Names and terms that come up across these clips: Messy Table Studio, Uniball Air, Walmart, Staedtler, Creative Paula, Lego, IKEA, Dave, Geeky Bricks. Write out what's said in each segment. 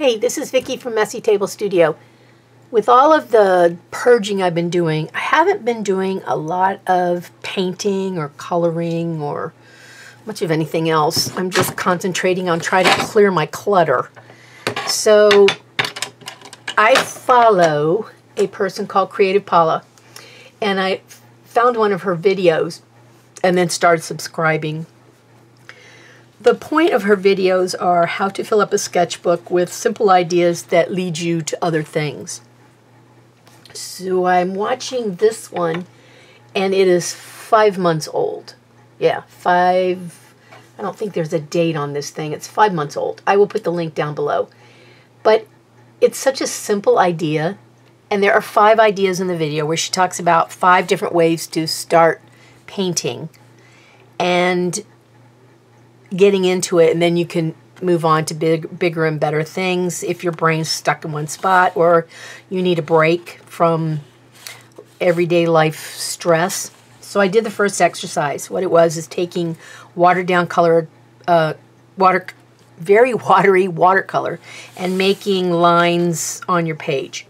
Hey, this is Vicki from Messy Table Studio. With all of the purging I've been doing, I haven't been doing a lot of painting or coloring or much of anything else. I'm just concentrating on trying to clear my clutter. So I follow a person called Creative Paula, and I found one of her videos and then started subscribing. The point of her videos are how to fill up a sketchbook with simple ideas that lead you to other things. So I'm watching this one, and it is 5 months old. Yeah, I don't think there's a date on this thing. It's 5 months old. I will put the link down below. But it's such a simple idea, and there are 5 ideas in the video where she talks about 5 different ways to start painting. And getting into it, and then you can move on to bigger and better things if your brain's stuck in one spot or you need a break from everyday life stress. So I did the first exercise. What it was is taking watered down color, very watery watercolor, and making lines on your page.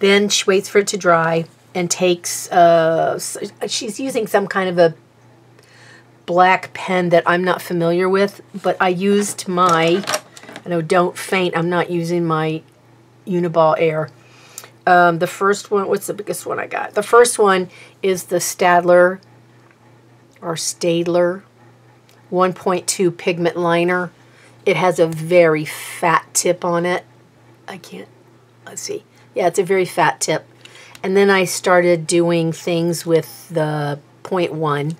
Then she waits for it to dry and takes, she's using some kind of a black pen that I'm not familiar with, but I used my, don't faint, I'm not using my Uniball Air. The first one, what's the biggest one I got? The first one is the Staedtler or Staedtler 1.2 pigment liner. It has a very fat tip on it. I can't, let's see. Yeah, it's a very fat tip. And then I started doing things with the 0.1.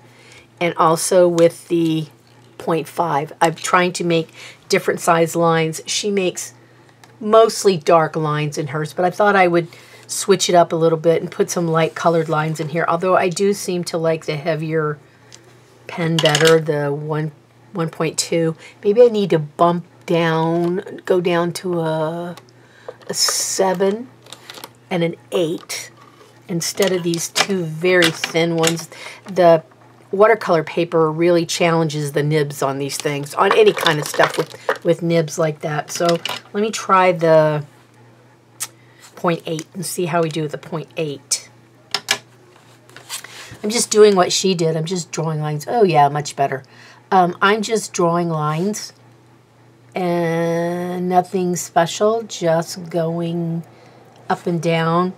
and also with the 0.5. I'm trying to make different size lines. She makes mostly dark lines in hers, but I thought I would switch it up a little bit and put some light colored lines in here, although I do seem to like the heavier pen better, the 1.2. Maybe I need to bump down, go down to a 7 and an 8 instead of these 2 very thin ones. The watercolor paper really challenges the nibs on these things, on any kind of stuff with nibs like that. So let me try the 0.8 and see how we do with the 0.8. I'm just doing what she did. I'm just drawing lines. Oh yeah, much better. I'm just drawing lines and nothing special, just going up and down.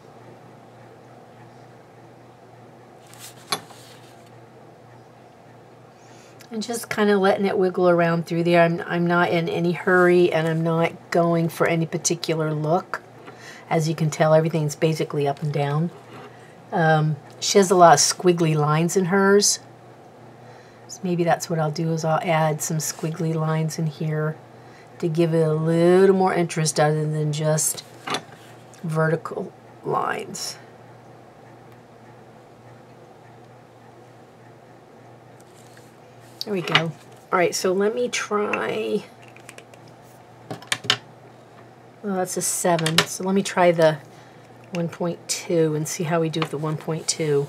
And just kind of letting it wiggle around through there. I'm not in any hurry, and I'm not going for any particular look. As you can tell, everything's basically up and down. She has a lot of squiggly lines in hers. So maybe that's what I'll do, is I'll add some squiggly lines in here to give it a little more interest other than just vertical lines. There we go. Alright, so let me try, well, that's a 7, so let me try the 1.2 and see how we do with the 1.2.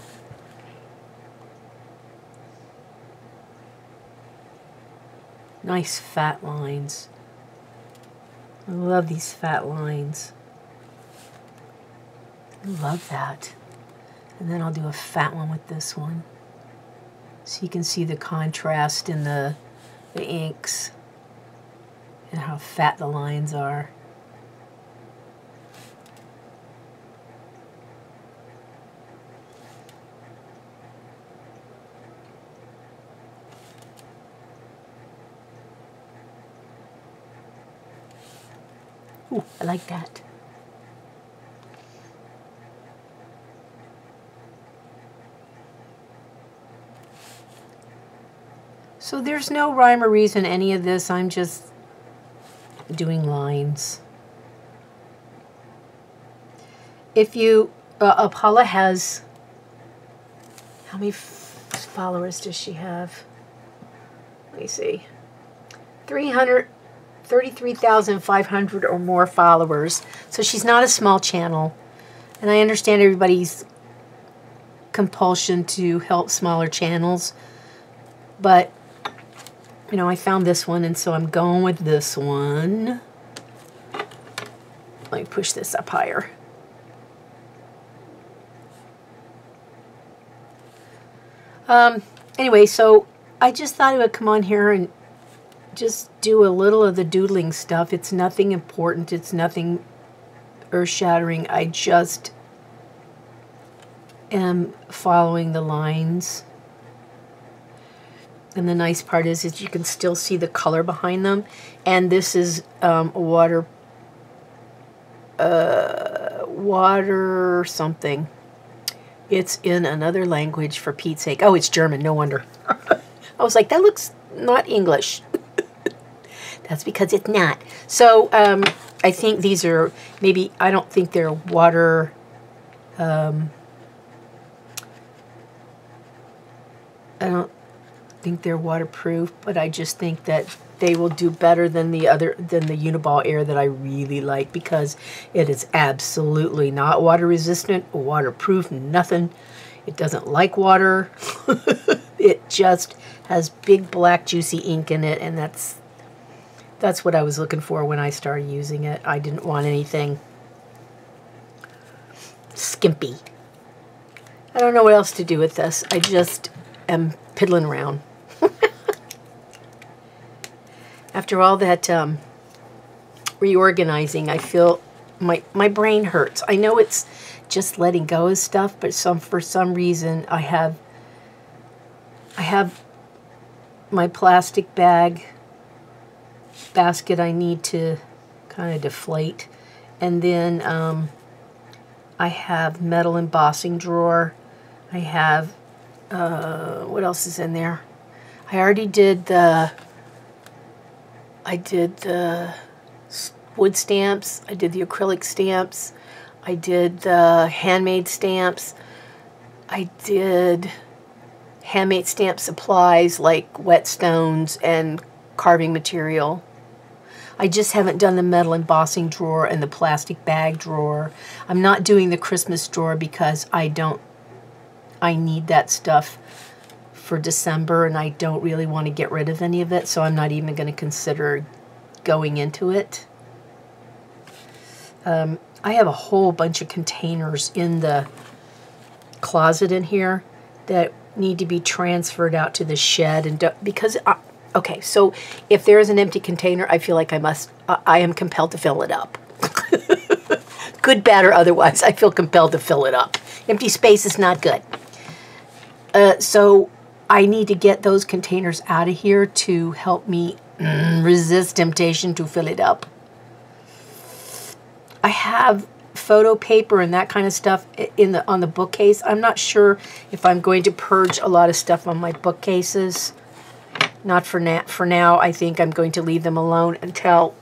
Nice fat lines. I love these fat lines. I love that. And then I'll do a fat one with this one. So you can see the contrast in the inks and how fat the lines are. Ooh, I like that. So there's no rhyme or reason to any of this. I'm just doing lines. If you, Paula has, how many followers does she have? Let me see. 33,500 or more followers. So she's not a small channel. And I understand everybody's compulsion to help smaller channels. But you know, I found this one, and so I'm going with this one. Let me push this up higher. Anyway, so I just thought I would come on here and just do a little of the doodling stuff. It's nothing important. It's nothing earth-shattering. I just am following the lines. And the nice part is you can still see the color behind them. And this is water something. It's in another language, for Pete's sake. Oh, it's German, no wonder. I was like, that looks not English. That's because it's not. So I think these are maybe, I don't think they're water I don't think they're waterproof, but I just think that they will do better than the other, than the Uniball Air that I really like, because it is absolutely not water resistant, waterproof, nothing. It doesn't like water. It just has big black juicy ink in it, and that's what I was looking for when I started using it. I didn't want anything skimpy. I don't know what else to do with this. I just am piddling around. After all that reorganizing, I feel my brain hurts. I know it's just letting go of stuff, but for some reason I have my plastic basket I need to kind of deflate, and then I have metal embossing drawer. I have what else is in there? I already did the. I did the wood stamps, I did the acrylic stamps, I did the handmade stamps, I did handmade stamp supplies like whetstones and carving material. I just haven't done the metal embossing drawer and the plastic bag drawer. I'm not doing the Christmas drawer because I need that stuff for December, and I don't really want to get rid of any of it, so I'm not even going to consider going into it. I have a whole bunch of containers in the closet in here that need to be transferred out to the shed, and because okay, so if there is an empty container, I feel like I am compelled to fill it up. Good, bad, or otherwise, I feel compelled to fill it up. Empty space is not good. So I need to get those containers out of here to help me resist temptation to fill it up. I have photo paper and that kind of stuff on the bookcase. I'm not sure if I'm going to purge a lot of stuff on my bookcases. Not for now. For now, I think I'm going to leave them alone until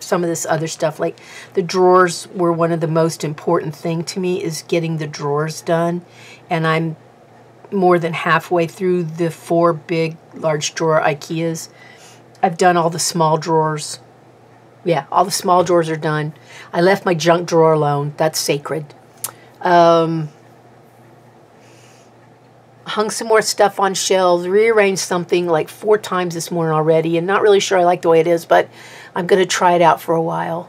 some of this other stuff, like the drawers, were one of the most important thing to me, is getting the drawers done, and I'm more than halfway through the 4 big large drawer IKEAs. I've done all the small drawers. Yeah, all the small drawers are done. I left my junk drawer alone. That's sacred. Hung some more stuff on shelves, rearranged something like 4 times this morning already, and not really sure I like the way it is, but I'm going to try it out for a while.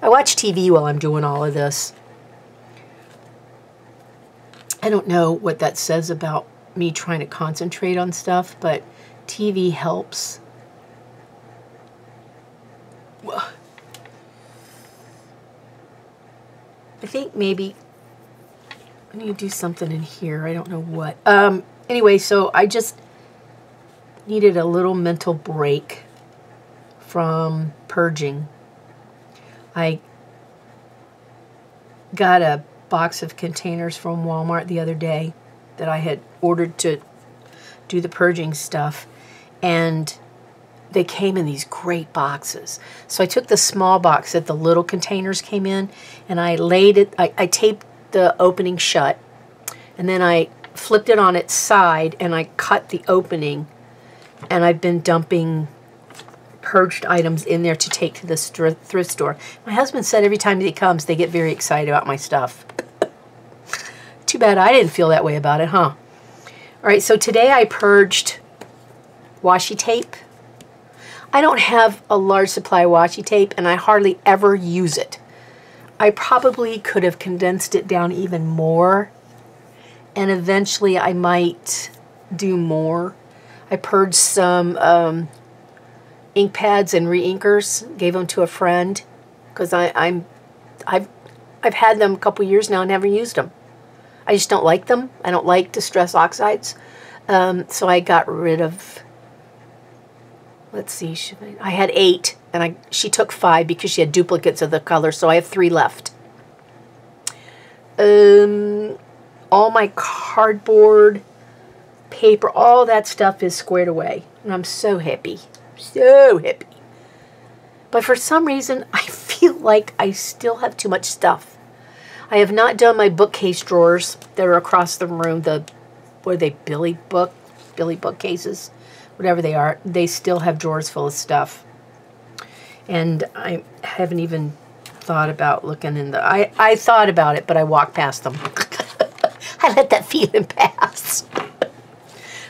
I watch TV while I'm doing all of this. I don't know what that says about me trying to concentrate on stuff, but TV helps. Well, I think maybe I need to do something in here. I don't know what. Anyway, so I just needed a little mental break from purging. I got a box of containers from Walmart the other day that I had ordered to do the purging stuff, and they came in these great boxes. So I took the small box that the little containers came in, and I laid it, I taped the opening shut, and then I flipped it on its side and I cut the opening, and I've been dumping purged items in there to take to the thrift store. My husband said every time he comes, they get very excited about my stuff. Too bad I didn't feel that way about it, huh? All right, so today I purged washi tape. I don't have a large supply of washi tape, and I hardly ever use it. I probably could have condensed it down even more, and eventually I might do more. I purged some ink pads and re-inkers, gave them to a friend, because I've had them a couple years now and never used them. I just don't like them. I don't like distress oxides. So I got rid of, let's see, I had 8, and she took 5 because she had duplicates of the color, so I have 3 left. All my cardboard, paper, all that stuff is squared away, and I'm so happy, so happy. But for some reason, I feel like I still have too much stuff. I have not done my bookcase drawers that are across the room, what are they, Billy bookcases, whatever they are. They still have drawers full of stuff. And I haven't even thought about looking in the, I thought about it, but I walked past them. I let that feeling pass.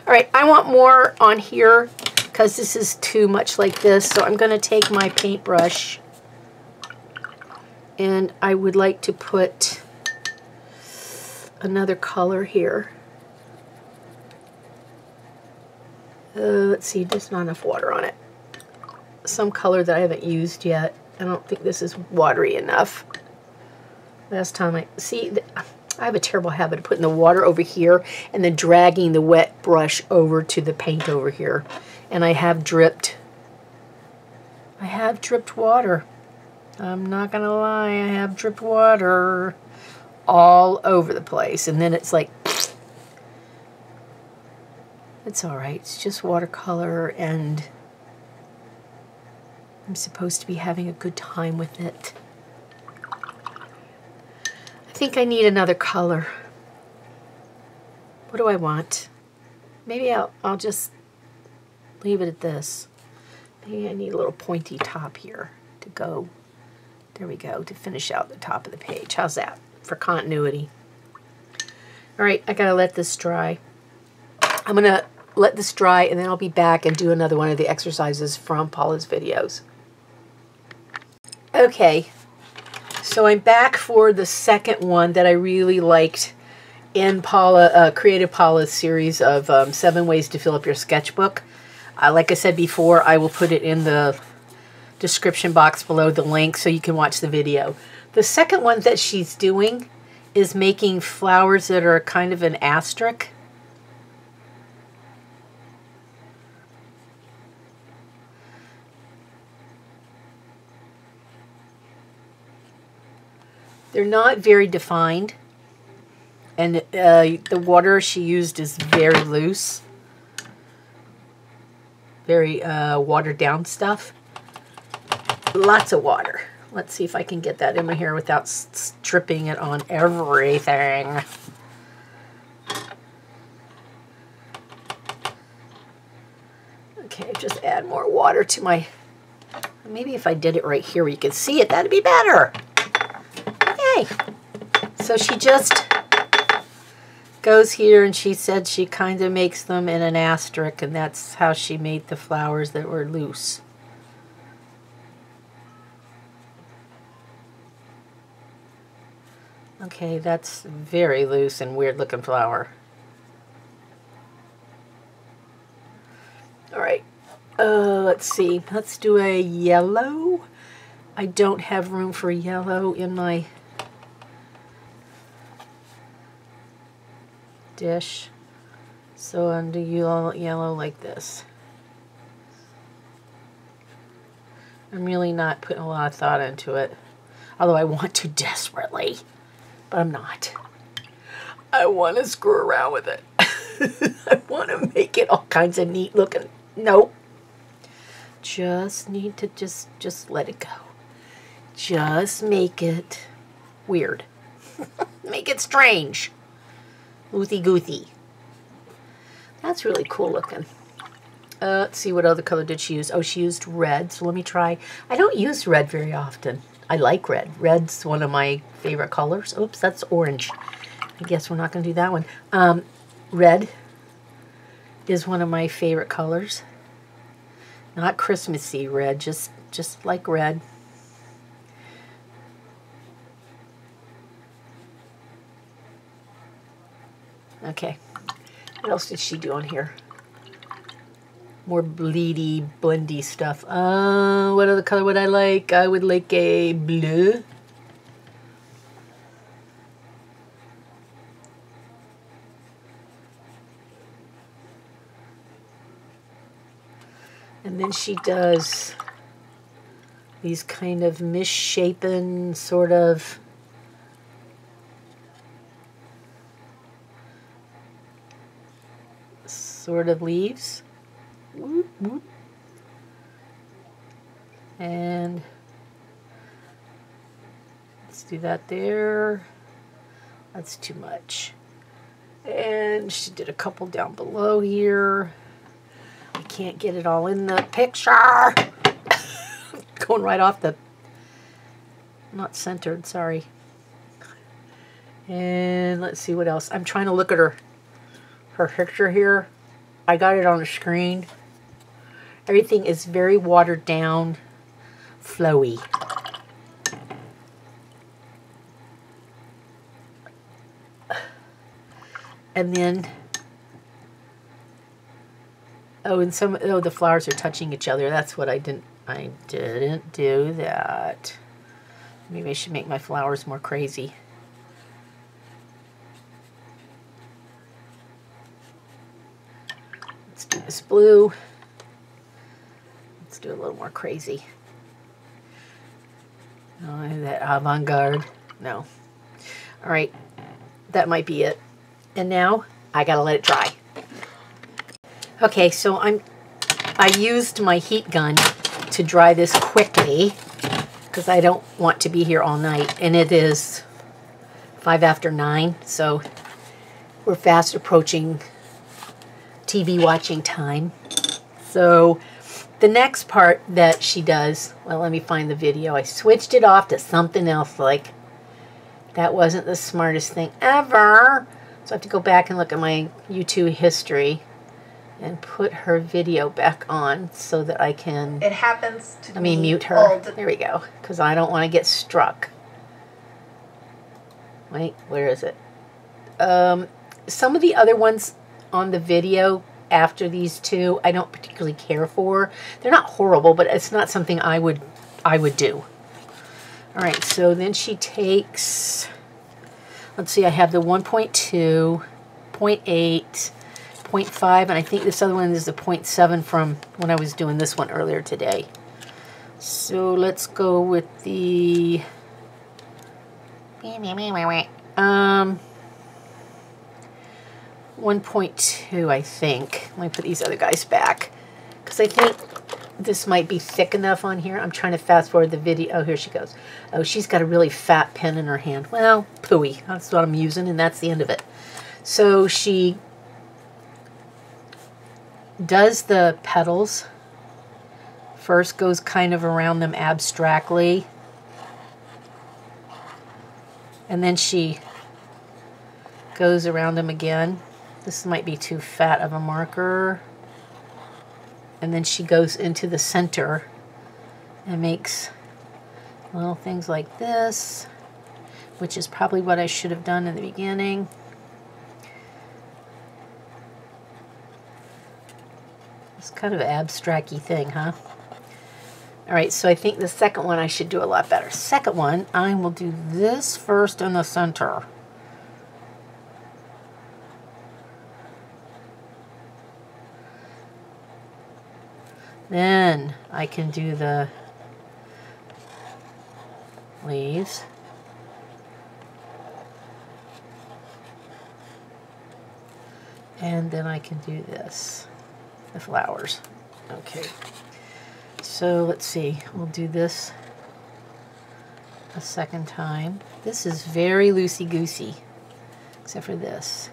All right, I want more on here because this is too much like this. So I'm going to take my paintbrush and I would like to put another color here. Let's see, there's not enough water on it. Some color that I haven't used yet. I don't think this is watery enough. Last time I have a terrible habit of putting the water over here and then dragging the wet brush over to the paint over here. And I have dripped water. I'm not gonna lie, I have dripped water all over the place. And then it's like, it's all right, it's just watercolor and I'm supposed to be having a good time with it. I think I need another color. What do I want? Maybe I'll just leave it at this. Maybe I need a little pointy top here to go. There we go, to finish out the top of the page. How's that for continuity? All right, I gotta let this dry. I'm gonna let this dry and then I'll be back and do another one of the exercises from Paula's videos. Okay, so I'm back for the second one that I really liked in Creative Paula's series of 7 ways to fill up your sketchbook. Like I said before, I will put it in the description box below the link so you can watch the video. The second one that she's doing is making flowers that are kind of an asterisk. They're not very defined, and the water she used is very loose, very watered down stuff. Lots of water. Let's see if I can get that in my hair without stripping it on everything. Okay, just add more water to my... Maybe if I did it right here where you can see it, that'd be better. So she just goes here and she said she kind of makes them in an asterisk, and that's how she made the flowers that were loose. Okay, that's very loose and weird looking flower. All right, let's see. Let's do a yellow. I don't have room for yellow in my dish, so I'm doing yellow like this. I'm really not putting a lot of thought into it, although I want to desperately, but I'm not. I want to screw around with it. I want to make it all kinds of neat looking. Nope. Just need to just let it go. Just make it weird. Make it strange. Oothy-goothy. That's really cool looking. Let's see, what other color did she use? Oh, she used red, so let me try. I don't use red very often. I like red. Red's one of my favorite colors. Oops, that's orange. I guess we're not going to do that one. Red is one of my favorite colors. Not Christmassy red, just like red. Okay. What else did she do on here? More bleedy, blendy stuff. What other color would I like? I would like a blue. And then she does these kind of misshapen sort of leaves. Mm-hmm. And let's do that there. That's too much. And she did a couple down below here. I can't get it all in the picture. Going right off the, not centered, sorry. And let's see what else. I'm trying to look at her picture here. I got it on the screen. Everything is very watered down, flowy. And then, oh, and some, oh, the flowers are touching each other. That's what I didn't do that. Maybe I should make my flowers more crazy. Let's do this blue. Let's do a little more crazy. Oh, that avant-garde. No. All right. That might be it. And now I gotta let it dry. Okay, so I used my heat gun to dry this quickly because I don't want to be here all night, and it is 9:05, so we're fast approaching TV watching time. So the next part that she does, well, let me find the video. I switched it off to something else. Like, that wasn't the smartest thing ever. So I have to go back and look at my YouTube history and put her video back on so that I can... It happens to me. Let me mute her. There we go. Because I don't want to get struck. Wait, where is it? Some of the other ones on the video after these two, I don't particularly care for. They're not horrible, but it's not something I would do. All right, so then she takes... Let's see, I have the 1.2, 0.8... 0.5, and I think this other one is the 0.7 from when I was doing this one earlier today. So let's go with the . 1.2, I think. Let me put these other guys back because I think this might be thick enough on here. I'm trying to fast forward the video. Oh, here she goes. Oh, she's got a really fat pen in her hand. Well, pooey. That's what I'm using, and that's the end of it. So she does the petals first, goes kind of around them abstractly, and then she goes around them again. This might be too fat of a marker. And then she goes into the center and makes little things like this, which is probably what I should have done in the beginning. It's kind of an abstract-y thing, huh? All right, so I think the second one I should do a lot better. Second one, I will do this first in the center. Then I can do the leaves. And then I can do this. The flowers. Okay. So let's see. We'll do this a second time. This is very loosey-goosey, except for this.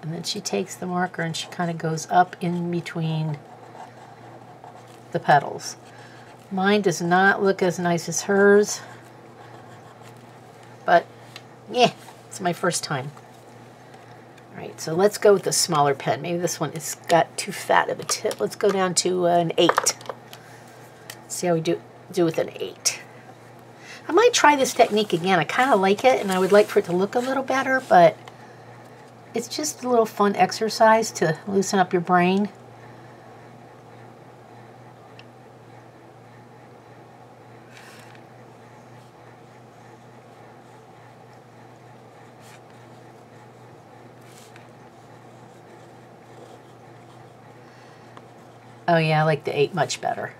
And then she takes the marker and she kind of goes up in between the petals. Mine does not look as nice as hers, but yeah, it's my first time. right, so let's go with a smaller pen. Maybe this one has got too fat of a tip. Let's go down to an 8. See how we do with an 8. I might try this technique again. I kind of like it, and I would like for it to look a little better, but it's just a little fun exercise to loosen up your brain. Oh yeah, I like the 8 much better.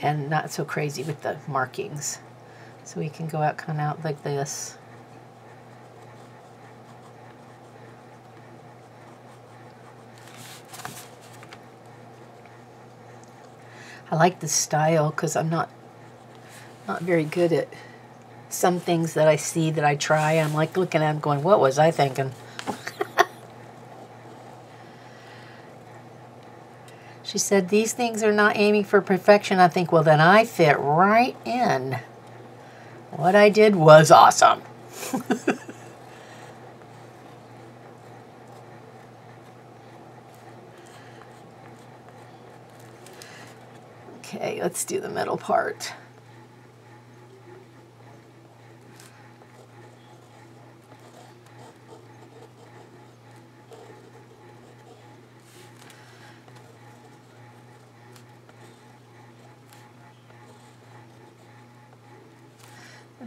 And not so crazy with the markings. So we can go out kind of out like this. I like this style because I'm not very good at some things that I see that I try. I'm like looking at them going, what was I thinking? She said, these things are not aiming for perfection. I think, well, then I fit right in. What I did was awesome. Okay, let's do the middle part.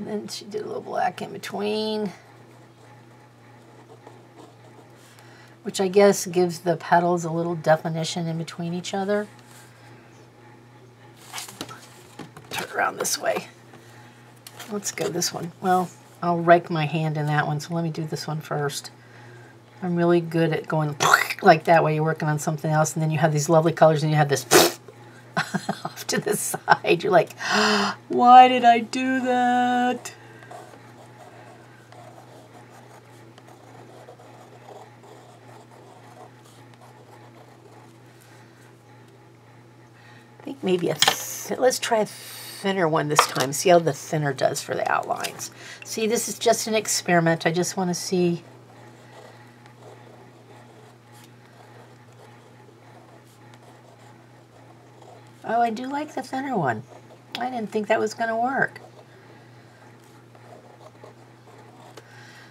And she did a little black in between, which I guess gives the petals a little definition in between each other. Turn around this way. Let's go this one. Well, I'll rake my hand in that one, so let me do this one first. I'm really good at going like that while you're working on something else, and then you have these lovely colors and you have this off to the side. You're like, why did I do that? I think maybe let's try a thinner one this time. See how the thinner does for the outlines. See, this is just an experiment. I just want to see. Oh, I do like the thinner one. I didn't think that was going to work.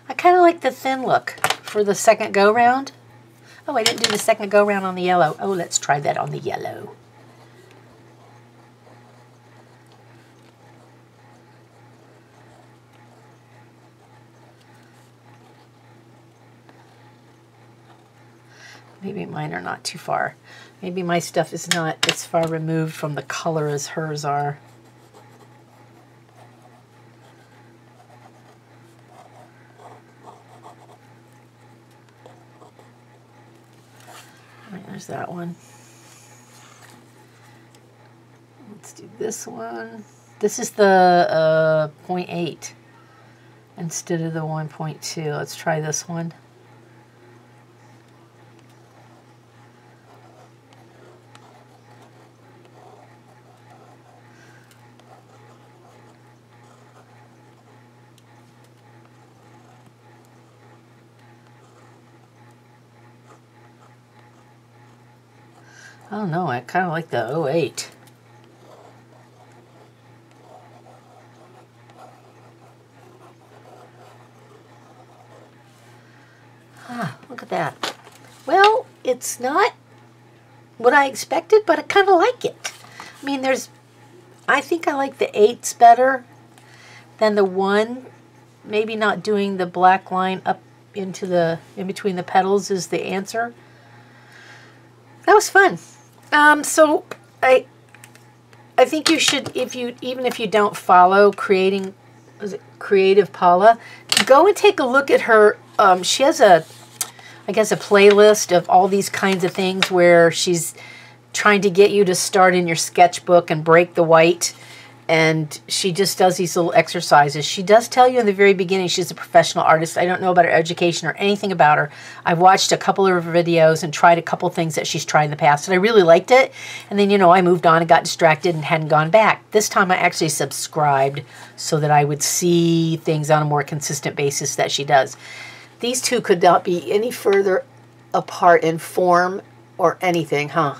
I kind of like the thin look for the second go round. Oh, I didn't do the second go round on the yellow. Oh, let's try that on the yellow. Maybe mine are not too far. Maybe my stuff is not as far removed from the color as hers are. All right, there's that one. Let's do this one. This is the 0.8 instead of the 1.2. Let's try this one. I don't know, I kind of like the 08. Ah, look at that. Well, it's not what I expected, but I kind of like it. I mean, I think I like the 8s better than the 1. Maybe not doing the black line up into the, in between the petals is the answer. That was fun. So I think you should, even if you don't follow Creative Paula, go and take a look at her. She has a playlist of all these kinds of things where she's trying to get you to start in your sketchbook and break the white And she just does these little exercises. She does tell you in the very beginning she's a professional artist. I don't know about her education or anything about her. I've watched a couple of her videos and tried a couple things that she's tried in the past, and I really liked it. And then, you know, I moved on and got distracted and hadn't gone back. This time I actually subscribed so that I would see things on a more consistent basis that she does. These two could not be any further apart in form or anything, huh?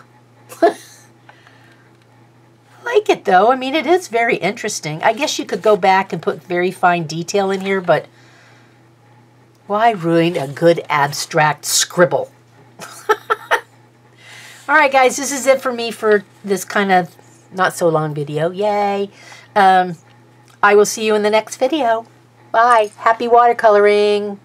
Like it though. I mean, it is very interesting. I guess you could go back and put very fine detail in here, but why ruin a good abstract scribble? All right, guys, this is it for me for this kind of not so long video. Yay. I will see you in the next video. Bye. Happy watercoloring.